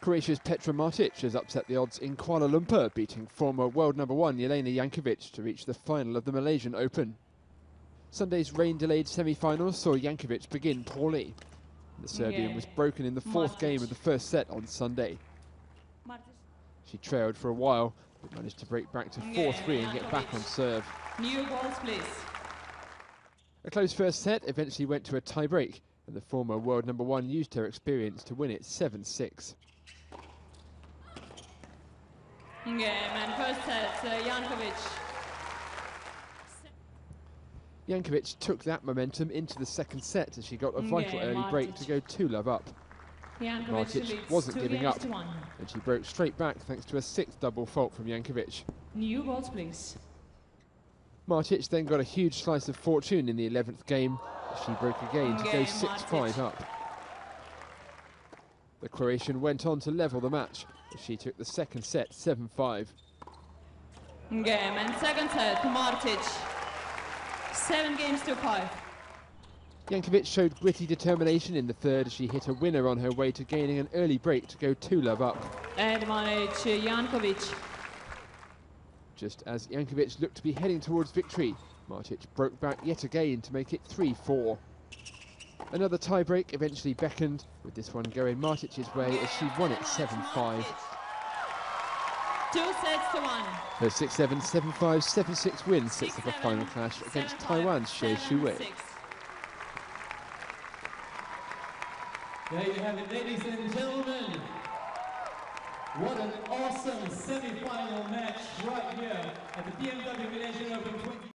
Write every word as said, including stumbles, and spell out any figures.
Croatia's Petra Martić has upset the odds in Kuala Lumpur, beating former world number one Jelena Jankovic to reach the final of the Malaysian Open. Sunday's rain-delayed semi-final saw Jankovic begin poorly. The Serbian was broken in the fourth game of the first set on Sunday. She trailed for a while, but managed to break back to four three and get back on serve. New balls, please. A close first set eventually went to a tie-break, and the former world number one used her experience to win it seven six. Game and first set, uh, Jankovic. Jankovic took that momentum into the second set as she got a vital yeah, early Martić. break to go two love up. Jankovic Martić wasn't giving up, and she broke straight back thanks to a sixth double fault from Jankovic. New balls, please. Martić then got a huge slice of fortune in the eleventh game. She broke again to go six five up. The Croatian went on to level the match as she took the second set seven five. Game and second set, Martić. Seven games to five. Jankovic showed gritty determination in the third as she hit a winner on her way to gaining an early break to go two love up. Advantage Jankovic. Just as Jankovic looked to be heading towards victory, Martić broke back yet again to make it three four. Another tie-break eventually beckoned, with this one going Martić's way as she won it seven five. Two sets to one. Her six seven, seven five, seven six win sets up a final clash against Taiwan's Xie Shui. There you have it, ladies and gentlemen. What an awesome semi-final match right here at the P M W Malaysian Open twenty.